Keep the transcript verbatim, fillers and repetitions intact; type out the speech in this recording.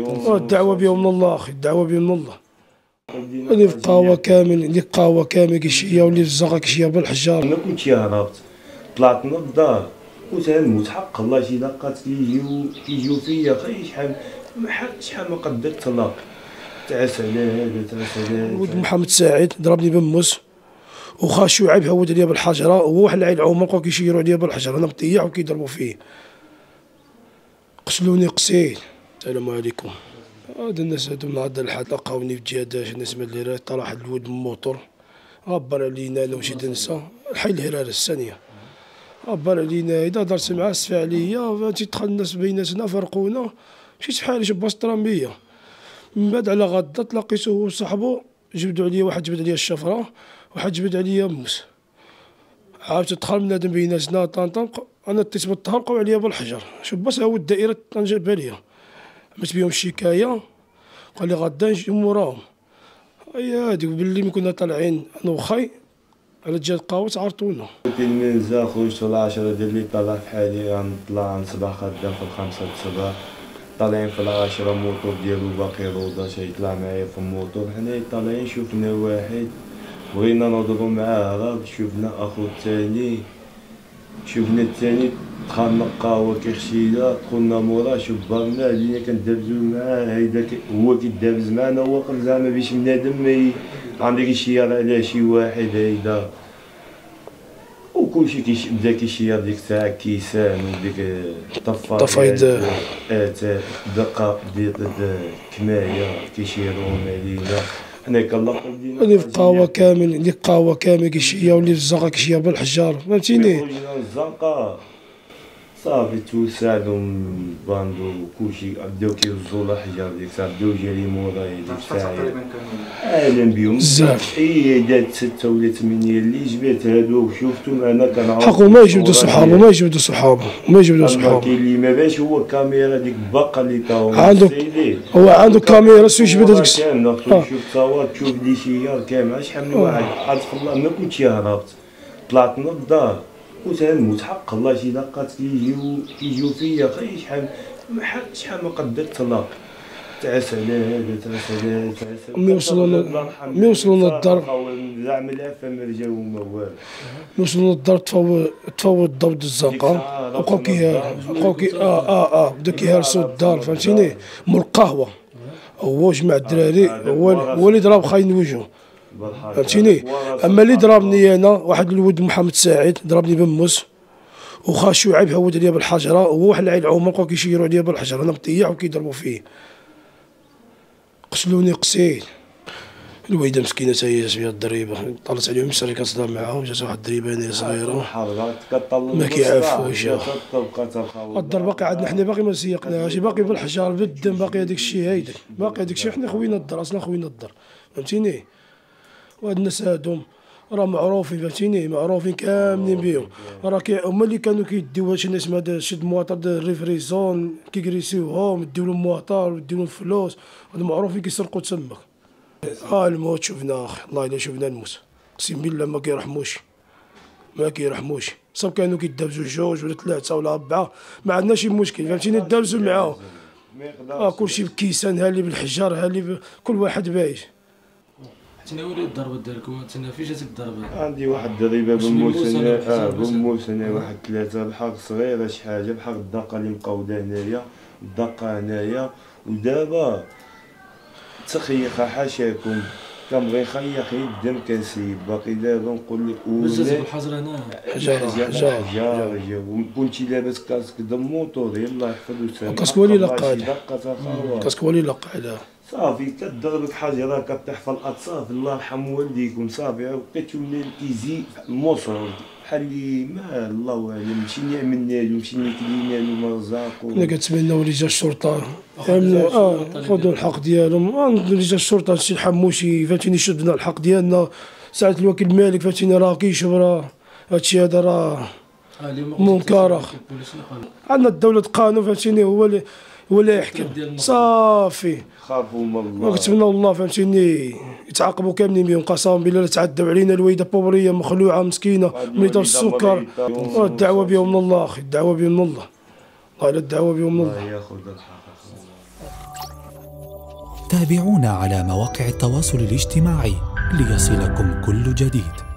الدعوة بيوم الله أخي، الدعوة بيوم الله. اللي في القهوة كامل، اللي في القهوة كامل كيشيا واللي في الزرقة كيشيا بالحجار. أنا كنت هربت، طلعت من الدار، قلت هنموت حق الله شي لاقات كيجيو كيجيو فيا غير شحال شحال ما قدرت الله. تعس على هذا تعس على هذا. ولد محمد سعيد ضربني بموس، وخا شعيب هود عليا بالحجرة، هو واحد العيل عمر بقاو كيشيروا عليا بالحجرة، أنا مطيح وكيضربوا فيه. قتلوني قسيل. السلام عليكم. هاد الناس هادو من عند الحد لقاوني في الجهاداش، الناس ما الهرارة طرح الود الموتور، غبر علينا انا وشي دنسة، الحي الهرارة الثانية، غبر علينا إذا هدرت معاه سفى عليا، تيدخل الناس بيناتنا فرقونا، مشيت بحالي شباصت رمية، من بعد على غدا تلاقيتو هو وصاحبو جبدو عليا واحد جبد عليا الشفرة، واحد جبد عليا موس، عاوتاني دخل بنادم بيناتنا طنطن، أنا طيت بالطهر لقاو عليا بالحجر، شباص هاو الدائرة طنجة بالية. عملت بيهم الشكاية قال لي غدا نجيو موراهم، هي هادي وباللي ملي كنا طالعين أنا وخاي على جهة القاوس عرطونا. في المنزل خرجت العشرة ديال اللي طالع في حالي، غنطلع نصبح غدا في الخمسة د الصباح، طالعين في العاشرة الموتور ديالو باقي روضة شي طلع معايا في الموتور، حنايا طالعين شوفنا واحد بغينا نهضرو معاه هرب، شوفنا أخو الثاني شوفنا الثاني دخلنا القهوة كيخشينا دخلنا موراه شبرنا علينا كندابزو معاه، هيدا هو كيدابز معانا هو واقف زعما باش بنادم ما عمري كيشير على شي واحد هيدا، وكلشي كيش بدا كيشير ديك الساعة كيسان وديك الطفايد الطفايد آتا دقة ديال كماية كيشيرون علينا، حنا كنلاقو بدينا اللي في القهوة كامل، اللي في القهوة كامل كيشيا واللي في الزنقة كيشيا بالحجار فهمتيني؟ خرجنا للزنقة صافي توسعدو من الباندو وكلشي بداو كيهزو الحجار ديك الساعة بداو جاري مورايا ديك الساعة أهلا بهم بزاف هي دات ستة ولا ثمانية اللي جبات هادو وشفتهم أنا كنعرف حقو ما يجبدو صحابو ما يجبدو صحابو ما يجبدو صحابو كاين اللي ما باش هو الكاميرا ديك الباقة اللي كاهم عندو هو عندو كاميرا سو يجبد هاديك الصورة كاملة تشوف تصاور تشوف لي شيار كاملة شحال من واحد عتق الله ما كنتش هربت طلعت من الدار قلت هنموت حق الله شي لاقات كيجيو كيجيو فيا غير شحال شحال ما قدرت الله تعس على هذا تعس على هذا تعس على هذا ملي وصلنا ملي وصلنا للدار زعما العفه ما رجعو ما والو ملي وصلنا للدار تفوت تفوت الضوء د الزنقه بقاو بقاو اه اه اه بداو كيهرسوا الدار فهمتيني من القهوه هو جمع الدراري هو هو اللي ضرب خاين وجهه فهمتيني، أما اللي ضربني أنا واحد الولد محمد سعيد ضربني بموس، وخا شعيب هود عليا بالحجرة، هو واحد العيل عمر بقاو كيشيروا عليا بالحجرة، أنا مطيح وكيضربوا فيه، قتلوني قسيل، الوالدة مسكينة تا هي شوية ضريبة، طالت عليهم السرية كتصدر معاهم، جات واحد الضريبة هنايا صغيرة، ما كيعرفوش، الضربة قعدنا حنا باقي ما سيقناهاش، باقي بالحجار بالدم باقي هذاك الشيء هايداك، باقي هذاك الشيء حنا خوينا الدار، أصلا خوينا الدار، فهمتيني؟ وهاد الناس هادوم راه معروفين فهمتيني معروفين كاملين بيهم راه هما اللي كانوا كيديو هادشي الناس هذا شي المواطر الريفريزون كيكريسيوهم يديو لهم مواطر ويديو لهم فلوس هادو معروفين كيسرقوا تماك ها الموت شفنا اخي والله الا شفنا الموت اقسم بالله ما كيرحموش ما كيرحموش صاب كانوا كيدابزو جوج ولا ثلاثه ولا اربعه ما عندنا شي مشكل فهمتيني دابزو معاهم اه كلشي بكيسان هالي بالحجر هالي ب... كل واحد بايش تناولي الضربه ديالكم تنا فين جاتك الضربه عندي واحد الضريبه بموسنه اه بموسنه واحد ثلاثه بحق صغيره شي حاجه بحق الدقه اللي مقوده هنايا الدقه هنايا ودابا تخيخه حاشاكم كنبغي نخيخ الدم كنسيب باقي دابا نقول لك بزاف الحجر هنا حجر حجر حجر وكنتي لاباس كاسك دموطور يلاه يحفظ وسلام كاسك ولي لقى كاسك ولي لقى على صافي كضربك حاجه راه كطيح في الاطراف الله يرحم والديكم صافي بقيتو منين كيزي موصل بحال اللي ما الله اعلم ماشي اللي عملنا له ماشي اللي كلينا له ما رزاقو حنا كنتمناو رجال الشرطه خذوا الحق ديالهم رجال الشرطه شي حموشي فاتيني شدنا الحق ديالنا ساعه الوكيل المالك فاتيني راه كيشوف راه هادشي هذا راه منكر اخ عندنا الدوله القانون فاتيني هو اللي ولا يحكم صافي خافوا من الله وكنتمناو الله فهمتيني يتعاقبوا كاملين بهم قسم بالله تعدوا علينا الوالده بوبريه مخلوعه مسكينه مليته بالسكر والدعوه بهم من الله اخي الدعوه بهم من الله والله الدعوه بهم من الله تابعونا على مواقع التواصل الاجتماعي ليصلكم كل جديد.